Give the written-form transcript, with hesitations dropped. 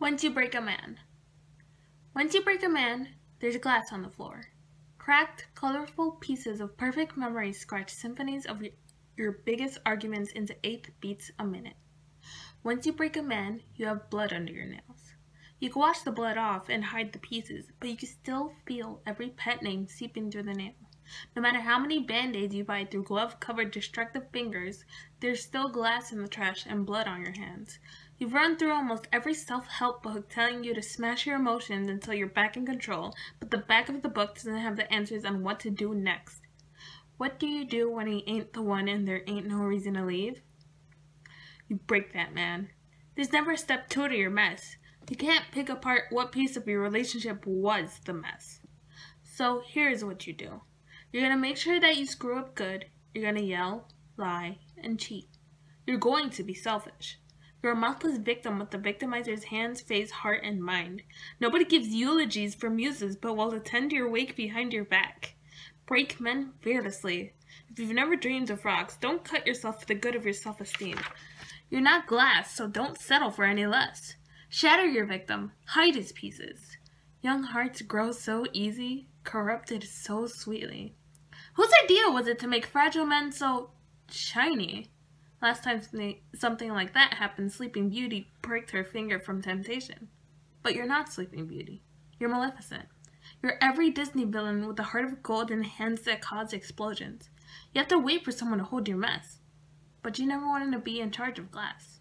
Once you break a man. Once you break a man, there's glass on the floor. Cracked, colorful pieces of perfect memory scratch symphonies of your biggest arguments into 8 beats a minute. Once you break a man, you have blood under your nails. You can wash the blood off and hide the pieces, but you can still feel every pet name seeping through the nail. No matter how many band-aids you buy through glove-covered destructive fingers, there's still glass in the trash and blood on your hands. You've run through almost every self-help book telling you to smash your emotions until you're back in control, but the back of the book doesn't have the answers on what to do next. What do you do when he ain't the one and there ain't no reason to leave? You break that man. There's never a step two to your mess. You can't pick apart what piece of your relationship was the mess. So here's what you do. You're going to make sure that you screw up good. You're going to yell, lie, and cheat. You're going to be selfish. You're a mouthless victim with the victimizer's hands, face, heart, and mind. Nobody gives eulogies for muses but will attend your wake behind your back. Break men fearlessly. If you've never dreamed of rocks, don't cut yourself for the good of your self-esteem. You're not glass, so don't settle for any less. Shatter your victim. Hide his pieces. Young hearts grow so easy, corrupted so sweetly. Whose idea was it to make fragile men so shiny? Last time something like that happened, Sleeping Beauty pricked her finger from temptation. But you're not Sleeping Beauty. You're Maleficent. You're every Disney villain with a heart of gold and hands that cause explosions. You have to wait for someone to hold your mess. But you never wanted to be in charge of glass.